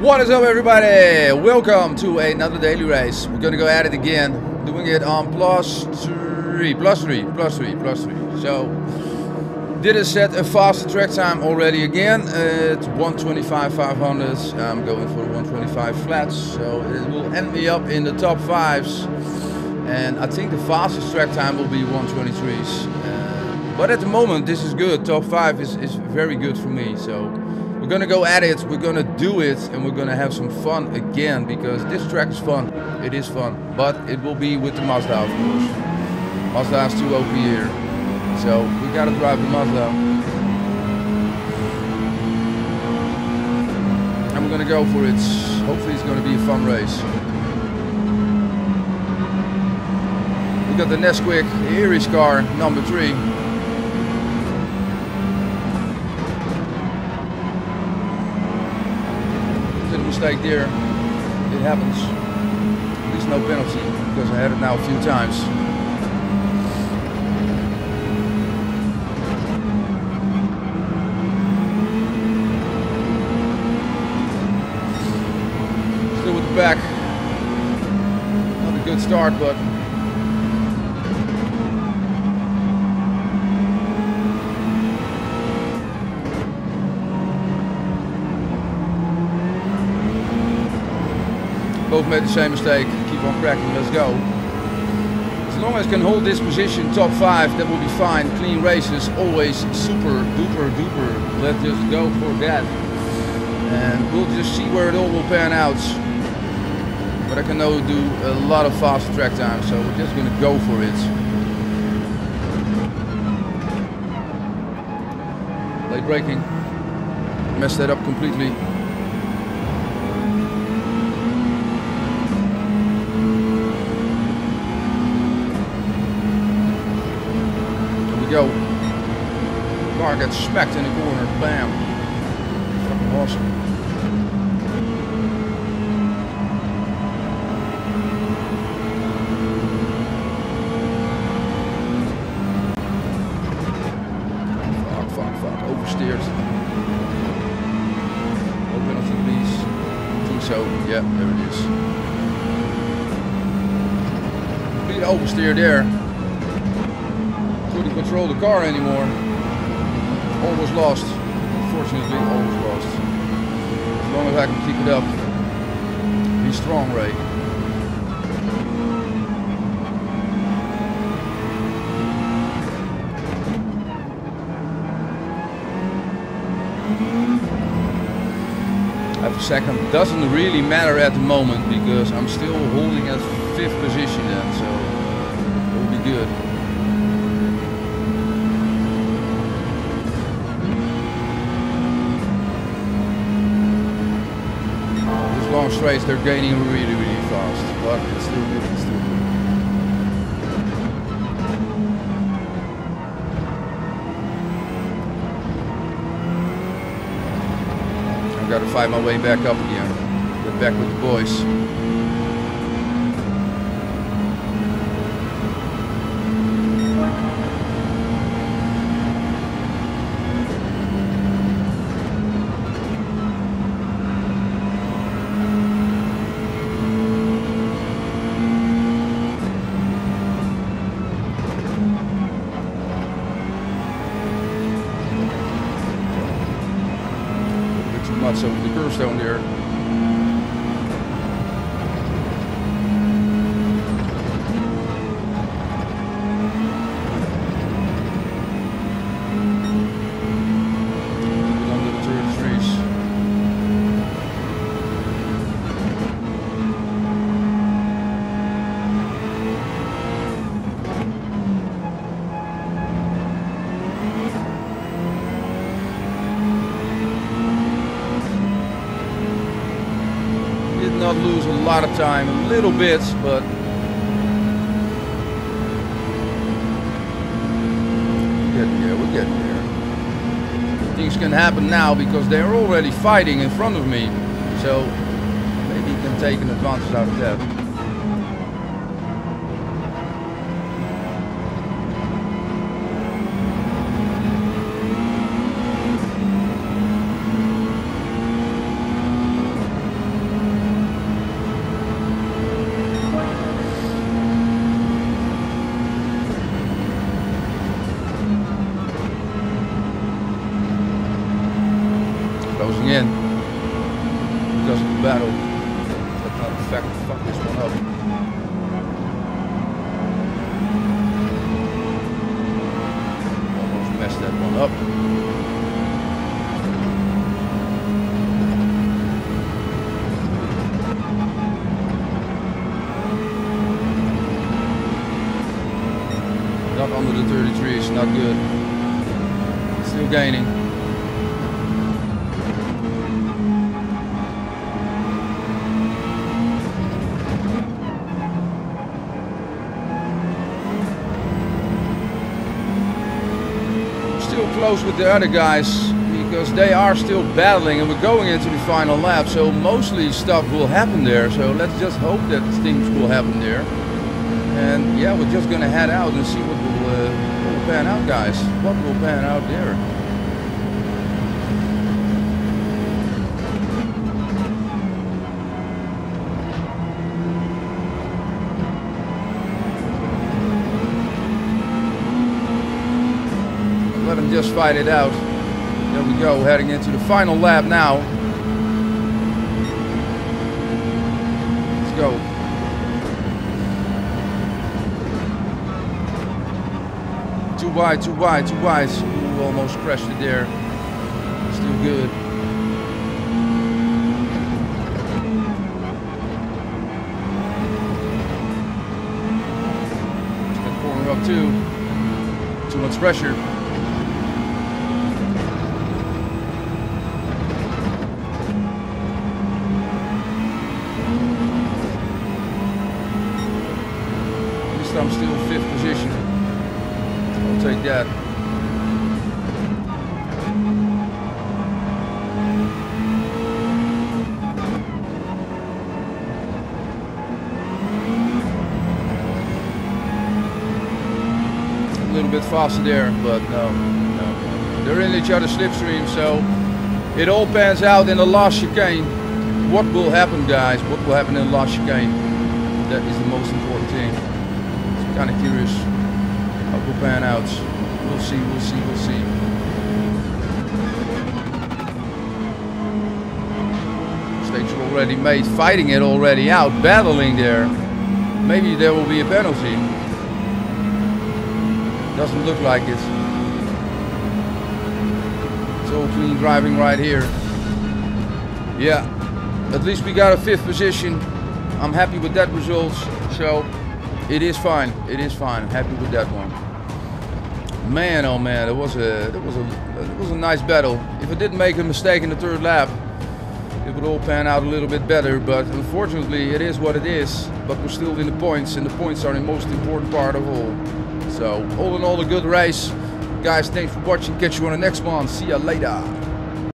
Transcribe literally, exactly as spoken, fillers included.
What is up, everybody? Welcome to another daily race. We're gonna go at it again, doing it on plus three, plus three, plus three, plus three. So, did I set a faster track time already again? Uh, it's one twenty-five five hundred. I'm going for one twenty-five flats, so it will end me up in the top fives. And I think the fastest track time will be one twenty-threes. Uh, but at the moment, this is good. Top five is, is very good for me. So. We're gonna go at it, we're gonna do it, and we're gonna have some fun again, because this track is fun. It is fun, but it will be with the Mazda, of course. Mazda is too O P here, so we gotta drive the Mazda. I'm gonna go for it. Hopefully it's gonna be a fun race. We got the Nesquik, the Erie's car, number three. Mistake there, it happens. At least no penalty, because I had it now a few times. Still with the back, not a good start, but both made the same mistake. Keep on cracking, let's go. As long as I can hold this position, top five, that will be fine. Clean races, always super duper duper. Let's just go for that. And we'll just see where it all will pan out. But I can now do a lot of fast track time, so we're just gonna go for it. Late braking. Messed that up completely. Go. Car gets smacked in the corner. Bam. Fucking awesome. Fuck, fuck, fuck. Oversteers. No penalty, please. I think so. Yeah, there it is. Complete oversteer there. Couldn't control the car anymore. All was lost. Unfortunately, all was lost. As long as I can keep it up. Be strong, Ray. Half a second doesn't really matter at the moment, because I'm still holding at fifth position then, so it will be good. Long straights, they're gaining really, really fast, but it's still good, it's still good. I've got to find my way back up again, get back with the boys. So the curve stone there. Under the turret trees. Not lose a lot of time, a little bit, but we're getting there, we're getting there. Things can happen now, because they're already fighting in front of me, so maybe you can take an advantage out of that. closing in because of the battle. That's not the fact to fuck this one up. Almost messed that one up. Up under the thirty-three is not good. Still gaining. Still close with the other guys because they are still battling and we're going into the final lap, so mostly stuff will happen there. So let's just hope that things will happen there. And yeah, we're just gonna head out and see what will, uh, what will pan out, guys. What will pan out there? Let them just fight it out. There we go, heading into the final lap now. Let's go. Too wide, too wide, too wide. Ooh, almost crashed it there. Still good. That corner up too. Too much pressure. At least I'm still fifth position. I'll take that. A little bit faster there, but no, no. They're in each other's slipstream, so it all pans out in the last chicane. What will happen, guys? What will happen in the last chicane? That is the most important thing. It's kind of curious. We'll pan out. We'll see, we'll see, we'll see. Mistakes already made, fighting it already out, battling there. Maybe there will be a penalty. Doesn't look like it. It's all clean driving right here. Yeah, at least we got a fifth position. I'm happy with that result. So it is fine. It is fine. I'm happy with that one. Man, oh man, it was a, it was a, it was a nice battle. If I didn't make a mistake in the third lap, it would all pan out a little bit better. But unfortunately, it is what it is. But we're still in the points, and the points are the most important part of all. So all in all, a good race, guys. Thanks for watching. Catch you on the next one. See ya later.